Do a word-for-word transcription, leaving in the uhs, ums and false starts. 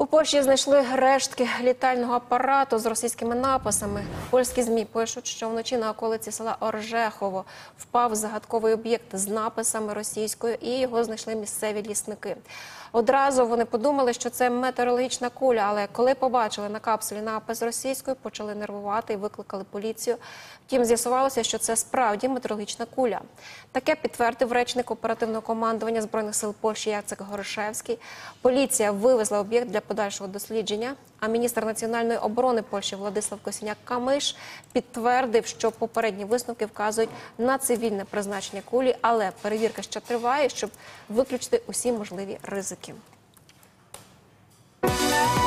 У Польщі знайшли рештки літального апарату з російськими написами. Польські ЗМІ пишуть, що вночі на околиці села Оржехово впав загадковий об'єкт з написами російською, і його знайшли місцеві лісники. Одразу вони подумали, що це метеорологічна куля, але коли побачили на капсулі напис російською, почали нервувати і викликали поліцію. Втім, з'ясувалося, що це справді метеорологічна куля. Таке підтвердив речник Оперативного командування Збройних сил Польщі Яцек Горошевський. Поліція вивезла об'єкт для подальшого дослідження, а міністр національної оборони Польщі Владислав Косіняк-Камиш підтвердив, що попередні висновки вказують на цивільне призначення кулі, але перевірка ще триває, щоб виключити усі можливі ризики.